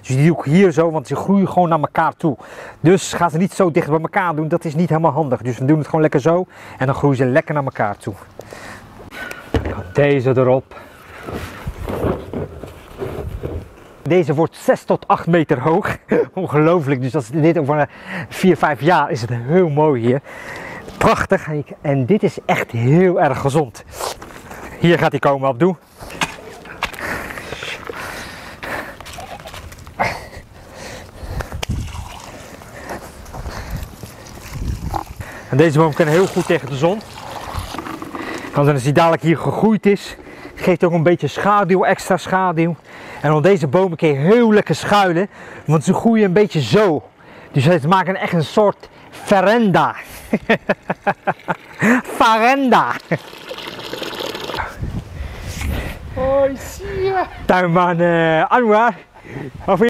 Dus die doe ik hier zo, want ze groeien gewoon naar elkaar toe. Dus ga ze niet zo dicht bij elkaar doen, dat is niet helemaal handig. Dus we doen het gewoon lekker zo en dan groeien ze lekker naar elkaar toe. Deze erop. Deze wordt 6 tot 8 meter hoog. Ongelooflijk, dus als dit over 4, 5 jaar is het heel mooi hier. Prachtig en dit is echt heel erg gezond. Hier gaat hij komen op doen. En deze boom kan heel goed tegen de zon. Want als hij dadelijk hier gegroeid is, geeft ook een beetje schaduw, extra schaduw. En onder deze bomen kun je heel lekker schuilen, want ze groeien een beetje zo. Dus het maakt echt een soort veranda. Veranda. Hoi, zie je. Tuinman Anwar.